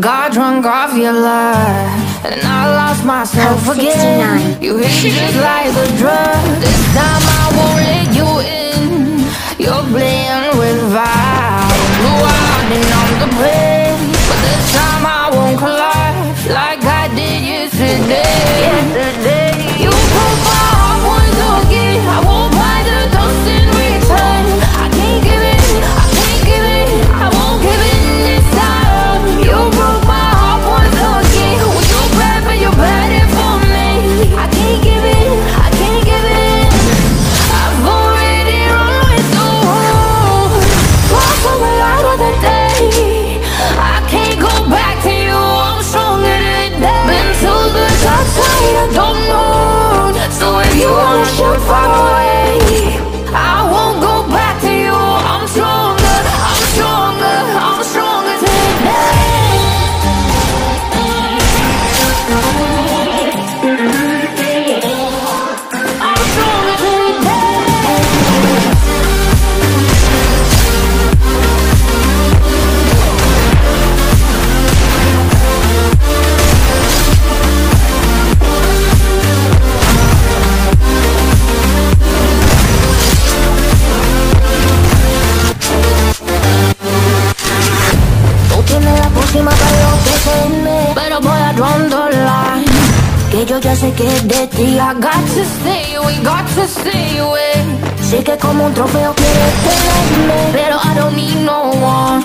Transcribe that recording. Got drunk off your life, and I lost myself again. You hit me just like a drug. This time I won't let you in. You're playing with fire. Rewinding on the bridge, but this time I won't collide like I did yesterday. Should far away. I won't go back to you. I'm stronger, I'm stronger, I'm stronger today. I'm stronger Pero voy a draw the line. Que yo ya sé que es de ti. I got to stay away, got to stay away. Sé que como un trofeo quieres tenerme, pero I don't need no one.